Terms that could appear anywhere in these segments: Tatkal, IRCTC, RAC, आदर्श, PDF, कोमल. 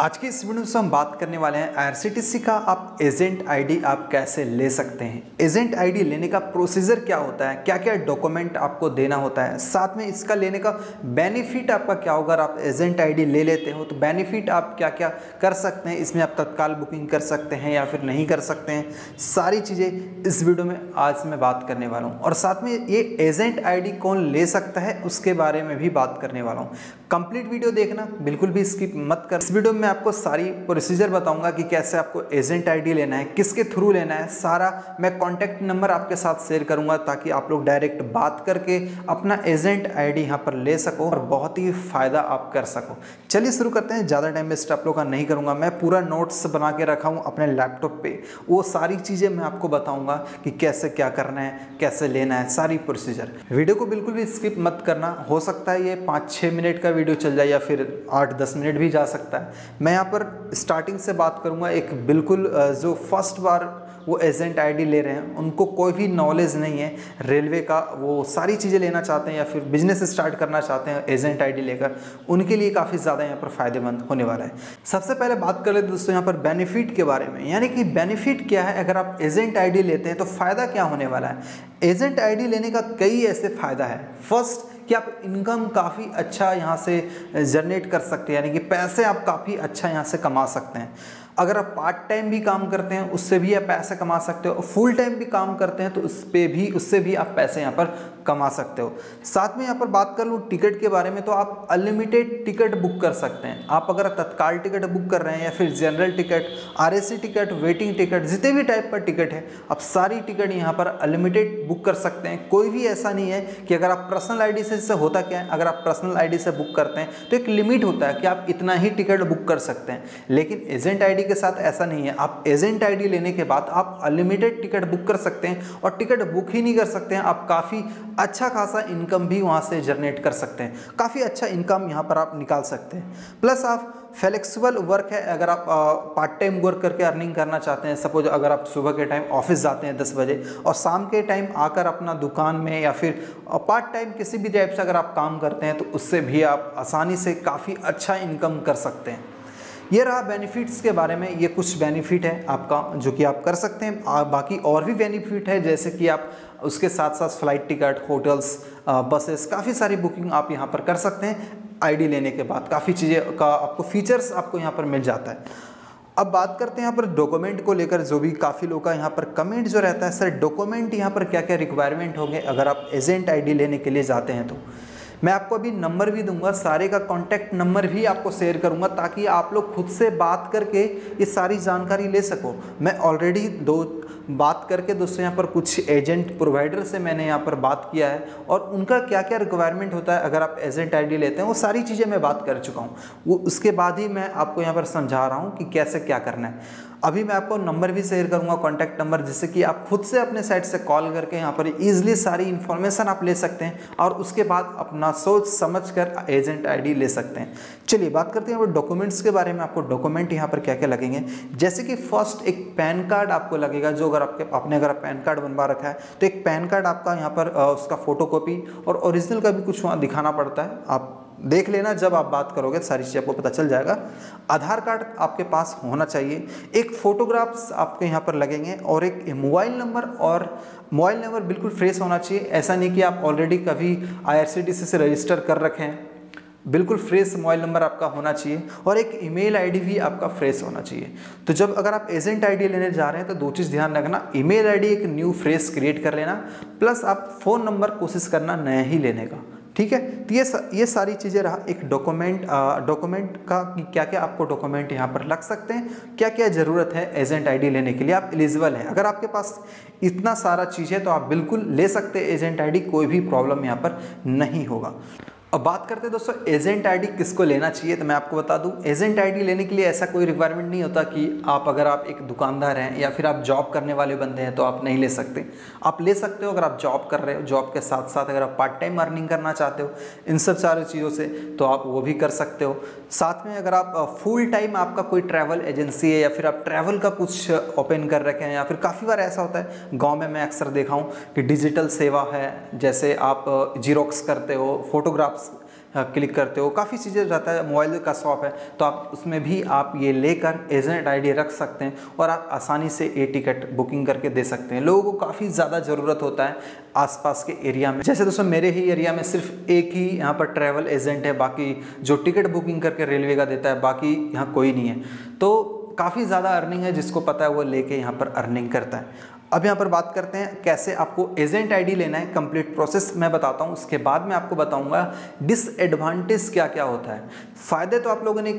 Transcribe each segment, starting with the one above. आज के इस वीडियो में हम बात करने वाले हैं IRCTC का आप एजेंट आईडी आप कैसे ले सकते हैं, एजेंट आईडी लेने का प्रोसीजर क्या होता है, क्या क्या डॉक्यूमेंट आपको देना होता है, साथ में इसका लेने का बेनिफिट आपका क्या होगा। अगर आप एजेंट आईडी ले लेते हो तो बेनिफिट आप क्या क्या कर सकते हैं, इसमें आप तत्काल बुकिंग कर सकते हैं या फिर नहीं कर सकते हैं, सारी चीज़ें इस वीडियो में आज मैं बात करने वाला हूँ। और साथ में ये एजेंट आईडी कौन ले सकता है उसके बारे में भी बात करने वाला हूँ। कंप्लीट वीडियो देखना, बिल्कुल भी स्किप मत कर। इस वीडियो में आपको सारी प्रोसीजर बताऊंगा कि कैसे आपको एजेंट आईडी लेना है, किसके थ्रू लेना है, सारा मैं कॉन्टैक्ट नंबर आपके साथ शेयर करूंगा ताकि आप लोग डायरेक्ट बात करके अपना एजेंट आईडी यहां पर ले सको और बहुत ही फायदा आप कर सको। चलिए शुरू करते हैं, ज़्यादा टाइम वेस्ट आप लोग का नहीं करूंगा। मैं पूरा नोट्स बना के रखा हूँ अपने लैपटॉप पर, वो सारी चीज़ें मैं आपको बताऊँगा कि कैसे क्या करना है, कैसे लेना है, सारी प्रोसीजर। वीडियो को बिल्कुल भी स्किप मत करना, हो सकता है ये 5-6 मिनट का वीडियो चल जाए या फिर 8-10 मिनट भी जा सकता है। मैं यहाँ पर स्टार्टिंग से बात करूँगा, एक बिल्कुल जो फर्स्ट बार वो एजेंट आईडी ले रहे हैं उनको कोई भी नॉलेज नहीं है रेलवे का, वो सारी चीज़ें लेना चाहते हैं या फिर बिजनेस स्टार्ट करना चाहते हैं एजेंट आईडी लेकर, उनके लिए काफ़ी ज़्यादा यहाँ पर फ़ायदेमंद होने वाला है। सबसे पहले बात कर लेते दोस्तों यहाँ पर बेनिफिट के बारे में, यानी कि बेनिफिट क्या है। अगर आप एजेंट आईडी लेते हैं तो फ़ायदा क्या होने वाला है, एजेंट आईडी लेने का कई ऐसे फ़ायदा है। फर्स्ट कि आप इनकम काफ़ी अच्छा यहाँ से जनरेट कर सकते हैं, यानी कि पैसे आप काफ़ी अच्छा यहाँ से कमा सकते हैं। अगर आप पार्ट टाइम भी काम करते हैं उससे भी आप पैसे कमा सकते हो, और फुल टाइम भी काम करते हैं तो उससे भी आप पैसे यहाँ पर कमा सकते हो। साथ में यहाँ पर बात कर लूँ टिकट के बारे में, तो आप अनलिमिटेड टिकट बुक कर सकते हैं। आप अगर तत्काल टिकट बुक कर रहे हैं या फिर general ticket, RAC ticket, waiting ticket, जितने भी टाइप का टिकट है आप सारी टिकट यहाँ पर अनलिमिटेड बुक कर सकते हैं। कोई भी ऐसा नहीं है कि अगर आप पर्सनल आई डी से होता क्या है, अगर आप पर्सनल आई डी से बुक करते हैं तो एक लिमिट होता है कि आप इतना ही टिकट बुक कर सकते हैं, लेकिन एजेंट आई डी के साथ ऐसा नहीं है। आप एजेंट आईडी लेने के बाद आप अनलिमिटेड टिकट बुक कर सकते हैं, और टिकट बुक ही नहीं कर सकते हैं, आप काफ़ी अच्छा खासा इनकम भी वहां से जनरेट कर सकते हैं, काफ़ी अच्छा इनकम यहां पर आप निकाल सकते हैं। प्लस आप फ्लेक्सिबल वर्क है, अगर आप पार्ट टाइम वर्क करके अर्निंग करना चाहते हैं, सपोज अगर आप सुबह के टाइम ऑफिस जाते हैं 10 बजे और शाम के टाइम आकर अपना दुकान में या फिर पार्ट टाइम किसी भी टाइप से अगर आप काम करते हैं तो उससे भी आप आसानी से काफ़ी अच्छा इनकम कर सकते हैं। ये रहा बेनिफिट्स के बारे में, ये कुछ बेनिफिट है आपका जो कि आप कर सकते हैं। बाकी और भी बेनिफिट है जैसे कि आप उसके साथ साथ फ्लाइट टिकट, होटल्स, बसेस, काफ़ी सारी बुकिंग आप यहाँ पर कर सकते हैं। आईडी लेने के बाद काफ़ी चीज़ें का आपको फीचर्स आपको यहाँ पर मिल जाता है। अब बात करते हैं यहाँ पर डॉक्यूमेंट को लेकर, जो भी काफ़ी लोग का यहाँ पर कमेंट जो रहता है, सर डॉक्यूमेंट यहाँ पर क्या क्या रिक्वायरमेंट होंगे अगर आप एजेंट आईडी लेने के लिए जाते हैं। तो मैं आपको अभी नंबर भी दूंगा, सारे का कॉन्टैक्ट नंबर भी आपको शेयर करूंगा ताकि आप लोग खुद से बात करके ये सारी जानकारी ले सको। मैं ऑलरेडी बात करके दोस्तों यहाँ पर कुछ एजेंट प्रोवाइडर से मैंने यहाँ पर बात किया है, और उनका क्या क्या रिक्वायरमेंट होता है अगर आप एजेंट आईडी लेते हैं, वो सारी चीज़ें मैं बात कर चुका हूँ। वो उसके बाद ही मैं आपको यहाँ पर समझा रहा हूँ कि कैसे क्या करना है। अभी मैं आपको नंबर भी शेयर करूंगा, कॉन्टैक्ट नंबर, जिससे कि आप खुद से अपने साइट से कॉल करके यहाँ पर ईजिली सारी इन्फॉर्मेशन आप ले सकते हैं, और उसके बाद अपना सोच समझ कर एजेंट आईडी ले सकते हैं। चलिए बात करते हैं डॉक्यूमेंट्स के बारे में। आपको डॉक्यूमेंट यहाँ पर क्या क्या लगेंगे, जैसे कि फर्स्ट एक पैन कार्ड आपको लगेगा, जो अगर आपके अगर पैन कार्ड बनवा रखा है तो एक पैन कार्ड आपका यहाँ पर उसका फोटोकॉपी और ओरिजिनल का भी कुछ वहाँ दिखाना पड़ता है, आप देख लेना जब आप बात करोगे सारी चीज़ आपको पता चल जाएगा। आधार कार्ड आपके पास होना चाहिए, एक फ़ोटोग्राफ्स आपके यहाँ पर लगेंगे, और एक मोबाइल नंबर, और मोबाइल नंबर बिल्कुल फ्रेश होना चाहिए, ऐसा नहीं कि आप ऑलरेडी कभी IRCTC से रजिस्टर कर रखे हैं, बिल्कुल फ्रेश मोबाइल नंबर आपका होना चाहिए, और एक ईमेल आईडी भी आपका फ्रेश होना चाहिए। तो जब अगर आप एजेंट आईडी लेने जा रहे हैं तो 2 चीज़ ध्यान रखना, ईमेल आईडी एक न्यू फ्रेश क्रिएट कर लेना, प्लस आप फ़ोन नंबर कोशिश करना नया ही लेने का, ठीक है। तो ये सारी चीज़ें रहा एक डॉक्यूमेंट का कि क्या क्या आपको डॉक्यूमेंट यहाँ पर लग सकते हैं, क्या क्या ज़रूरत है एजेंट आईडी लेने के लिए, आप एलिजिबल हैं। अगर आपके पास इतना सारा चीज़ है तो आप बिल्कुल ले सकते हैं एजेंट आईडी, कोई भी प्रॉब्लम यहाँ पर नहीं होगा। अब बात करते हैं दोस्तों एजेंट आईडी किसको लेना चाहिए, तो मैं आपको बता दूं एजेंट आईडी लेने के लिए ऐसा कोई रिक्वायरमेंट नहीं होता कि आप अगर आप एक दुकानदार हैं या फिर आप जॉब करने वाले बंदे हैं तो आप नहीं ले सकते। आप ले सकते हो अगर आप जॉब कर रहे हो, जॉब के साथ साथ अगर आप पार्ट टाइम अर्निंग करना चाहते हो इन सब सारी चीज़ों से तो आप वो भी कर सकते हो। साथ में अगर आप फुल टाइम आपका कोई ट्रैवल एजेंसी है या फिर आप ट्रैवल का कुछ ओपन कर रखे हैं, या फिर काफ़ी बार ऐसा होता है गाँव में मैं अक्सर देखा हूँ कि डिजिटल सेवा है, जैसे आप जीरोक्स करते हो, फोटोग्राफ्स क्लिक करते हो, काफ़ी चीज़ें रहता है। मोबाइल का शॉप है तो आप उसमें भी आप ये लेकर एजेंट आईडी रख सकते हैं और आप आसानी से ए टिकट बुकिंग करके दे सकते हैं। लोगों को काफ़ी ज़्यादा ज़रूरत होता है आसपास के एरिया में। जैसे दोस्तों मेरे ही एरिया में सिर्फ एक ही यहाँ पर ट्रैवल एजेंट है, बाकी जो टिकट बुकिंग करके रेलवे का देता है बाकी यहाँ कोई नहीं है। तो काफ़ी ज़्यादा अर्निंग है, जिसको पता है वो लेके यहाँ पर अर्निंग करता है। अब यहाँ पर बात करते हैं कैसे आपको एजेंट आईडी लेना है, कंप्लीट प्रोसेस मैं बताता हूँ, उसके बाद मैं आपको बताऊँगा डिसएडवांटेज क्या क्या होता है। फ़ायदे तो आप लोगों ने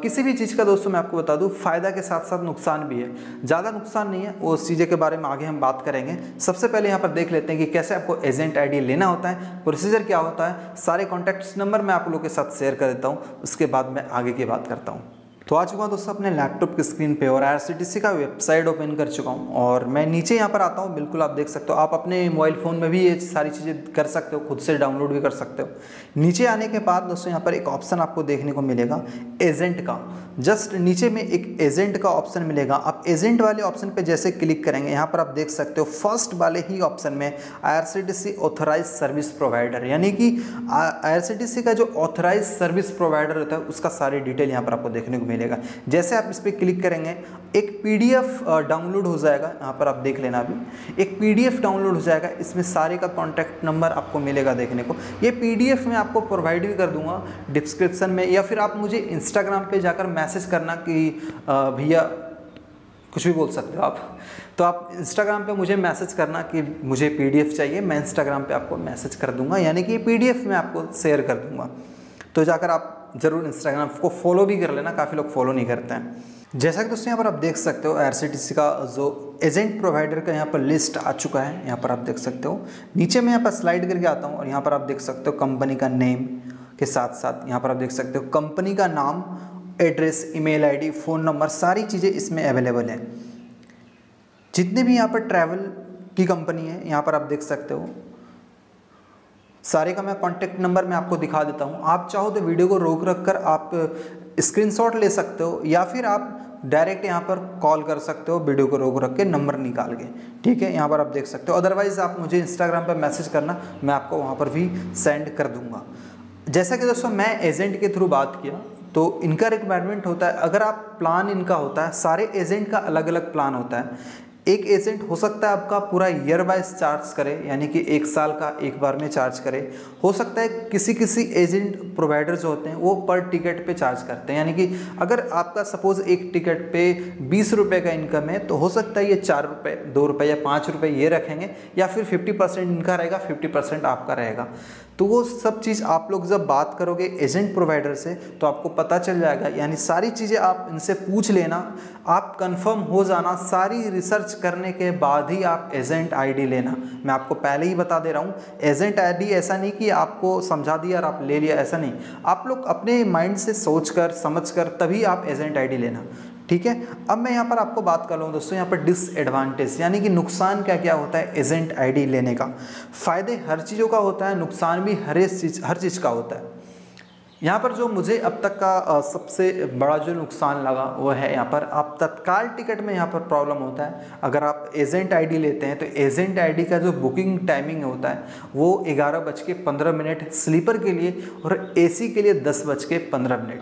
किसी भी चीज़ का दोस्तों मैं आपको बता दूँ, फ़ायदा के साथ साथ नुकसान भी है। ज़्यादा नुकसान नहीं है, वो चीज़ें के बारे में आगे हम बात करेंगे। सबसे पहले यहाँ पर देख लेते हैं कि कैसे आपको एजेंट आईडी लेना होता है, प्रोसीजर क्या होता है। सारे कॉन्टैक्ट्स नंबर मैं आप लोगों के साथ शेयर कर देता हूँ, उसके बाद मैं आगे की बात करता हूँ। तो आ चुका हूँ दोस्तों अपने लैपटॉप की स्क्रीन पे और IRCTC का वेबसाइट ओपन कर चुका हूँ और मैं नीचे यहाँ पर आता हूँ। बिल्कुल आप देख सकते हो, आप अपने मोबाइल फ़ोन में भी ये सारी चीज़ें कर सकते हो, खुद से डाउनलोड भी कर सकते हो। नीचे आने के बाद दोस्तों यहाँ पर एक ऑप्शन आपको देखने को मिलेगा एजेंट का। जस्ट नीचे में एक एजेंट का ऑप्शन मिलेगा, आप एजेंट वाले ऑप्शन पर जैसे क्लिक करेंगे यहाँ पर आप देख सकते हो फर्स्ट वाले ही ऑप्शन में IRCTC ऑथराइज सर्विस प्रोवाइडर, यानी कि IRCTC का जो ऑथराइज सर्विस प्रोवाइडर होता है उसका सारी डिटेल यहाँ पर आपको देखने को मिलेगा। जैसे आप इस पर क्लिक करेंगे एक PDF डाउनलोड हो जाएगा, यहाँ पर आप देख लेना अभी एक PDF डाउनलोड हो जाएगा। इसमें सारे का कॉन्टैक्ट नंबर आपको मिलेगा देखने को। ये PDF मैं आपको प्रोवाइड भी कर दूंगा डिस्क्रिप्शन में, या फिर आप मुझे इंस्टाग्राम पे जाकर मैसेज करना कि भैया कुछ भी बोल सकते हो आप, तो आप इंस्टाग्राम पे मुझे मैसेज करना कि मुझे PDF चाहिए, मैं इंस्टाग्राम पर आपको मैसेज कर दूंगा, यानी कि PDF मैं आपको शेयर कर दूंगा। तो जाकर आप ज़रूर इंस्टाग्राम को फॉलो भी कर लेना, काफ़ी लोग फॉलो नहीं करते हैं। जैसा कि दोस्तों यहाँ पर आप देख सकते हो IRCTC का जो एजेंट प्रोवाइडर का यहाँ पर लिस्ट आ चुका है, यहाँ पर आप देख सकते हो। नीचे मैं यहाँ पर स्लाइड करके आता हूँ और यहाँ पर आप देख सकते हो कंपनी का नेम के साथ साथ यहाँ पर आप देख सकते हो कंपनी का नाम, address, email ID, phone number, सारी चीज़ें इसमें अवेलेबल हैं। जितने भी यहाँ पर ट्रैवल की कंपनी है यहाँ पर आप देख सकते हो, सारे का मैं कॉन्टैक्ट नंबर मैं आपको दिखा देता हूँ। आप चाहो तो वीडियो को रोक रख कर आप स्क्रीनशॉट ले सकते हो, या फिर आप डायरेक्ट यहाँ पर कॉल कर सकते हो वीडियो को रोक रख के नंबर निकाल के, ठीक है। यहाँ पर आप देख सकते हो, अदरवाइज़ आप मुझे इंस्टाग्राम पर मैसेज करना, मैं आपको वहाँ पर भी सेंड कर दूँगा। जैसा कि दोस्तों मैं एजेंट के थ्रू बात किया तो इनका रिक्वायरमेंट होता है, अगर आप प्लान इनका होता है, सारे एजेंट का अलग अलग प्लान होता है। एक एजेंट हो सकता है आपका पूरा ईयर वाइज चार्ज करे, यानी कि एक साल का एक बार में चार्ज करे। हो सकता है किसी किसी एजेंट प्रोवाइडर जो होते हैं वो पर टिकट पे चार्ज करते हैं, यानी कि अगर आपका सपोज़ एक टिकट पे 20 रुपये का इनकम है तो हो सकता है ये 4 रुपये, 2 रुपये या 5 रुपये ये रखेंगे, या फिर 50% इनका रहेगा, 50% आपका रहेगा। तो वो सब चीज़ आप लोग जब बात करोगे एजेंट प्रोवाइडर से तो आपको पता चल जाएगा, यानी सारी चीज़ें आप इनसे पूछ लेना, आप कंफर्म हो जाना, सारी रिसर्च करने के बाद ही आप एजेंट आईडी लेना। मैं आपको पहले ही बता दे रहा हूँ, एजेंट आईडी ऐसा नहीं कि आपको समझा दिया और आप ले लिया, ऐसा नहीं। आप लोग अपने माइंड से सोच कर समझ कर तभी आप एजेंट आईडी लेना, ठीक है। अब मैं यहाँ पर आपको बात कर लूँ दोस्तों यहाँ पर डिसएडवांटेज, यानी कि नुकसान क्या क्या होता है एजेंट आईडी लेने का। फ़ायदे हर चीज़ों का होता है, नुकसान भी हर चीज़ का होता है। यहाँ पर जो मुझे अब तक का सबसे बड़ा जो नुकसान लगा वो है यहाँ पर आप तत्काल टिकट में यहाँ पर प्रॉब्लम होता है। अगर आप एजेंट आईडी लेते हैं तो एजेंट आईडी का जो बुकिंग टाइमिंग होता है वो 11:15 स्लीपर के लिए और AC के लिए 10:15।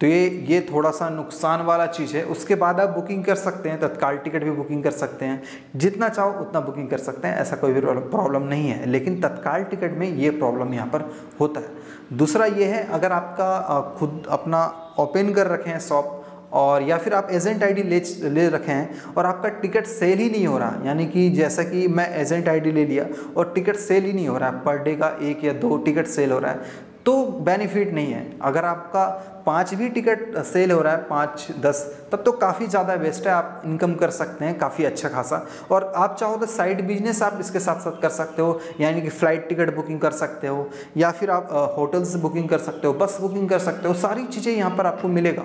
तो ये थोड़ा सा नुकसान वाला चीज़ है। उसके बाद आप बुकिंग कर सकते हैं, तत्काल टिकट भी बुकिंग कर सकते हैं, जितना चाहो उतना बुकिंग कर सकते हैं, ऐसा कोई भी प्रॉब्लम नहीं है, लेकिन तत्काल टिकट में ये प्रॉब्लम यहाँ पर होता है। दूसरा ये है, अगर आपका खुद अपना ओपन कर रखे हैं शॉप और या फिर आप एजेंट आईडी ले रखे हैं और आपका टिकट सेल ही नहीं हो रहा, यानी कि जैसा कि मैं एजेंट आईडी ले लिया और टिकट सेल ही नहीं हो रहा, पर डे का 1 या 2 टिकट सेल हो रहा है तो बेनिफिट नहीं है। अगर आपका 5 भी टिकट सेल हो रहा है, 5, 10, तब तो काफ़ी ज़्यादा बेस्ट है, आप इनकम कर सकते हैं काफ़ी अच्छा खासा। और आप चाहो तो साइड बिजनेस आप इसके साथ साथ कर सकते हो, यानी कि फ़्लाइट टिकट बुकिंग कर सकते हो या फिर आप होटल्स बुकिंग कर सकते हो, बस बुकिंग कर सकते हो, सारी चीज़ें यहाँ पर आपको मिलेगा।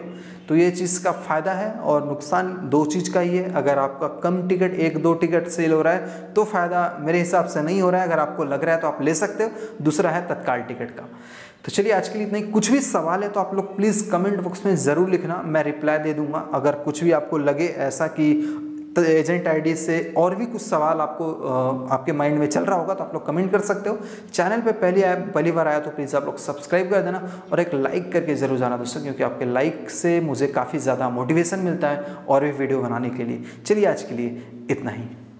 तो ये चीज़ का फ़ायदा है। और नुकसान 2 चीज़ का ही है, अगर आपका कम टिकट 1-2 टिकट सेल हो रहा है तो फ़ायदा मेरे हिसाब से नहीं हो रहा है, अगर आपको लग रहा है तो आप ले सकते हो। दूसरा है तत्काल टिकट का। तो चलिए आज के लिए इतना ही। कुछ भी सवाल है तो आप लोग प्लीज़ कमेंट बॉक्स में ज़रूर लिखना, मैं रिप्लाई दे दूंगा। अगर कुछ भी आपको लगे ऐसा कि तो एजेंट आईडी से और भी कुछ सवाल आपको आपके माइंड में चल रहा होगा तो आप लोग कमेंट कर सकते हो। चैनल पे पहली बार आया तो प्लीज़ आप लोग सब्सक्राइब कर देना और एक लाइक करके ज़रूर जाना दोस्तों, क्योंकि आपके लाइक से मुझे काफ़ी ज़्यादा मोटिवेशन मिलता है और भी वीडियो बनाने के लिए। चलिए आज के लिए इतना ही।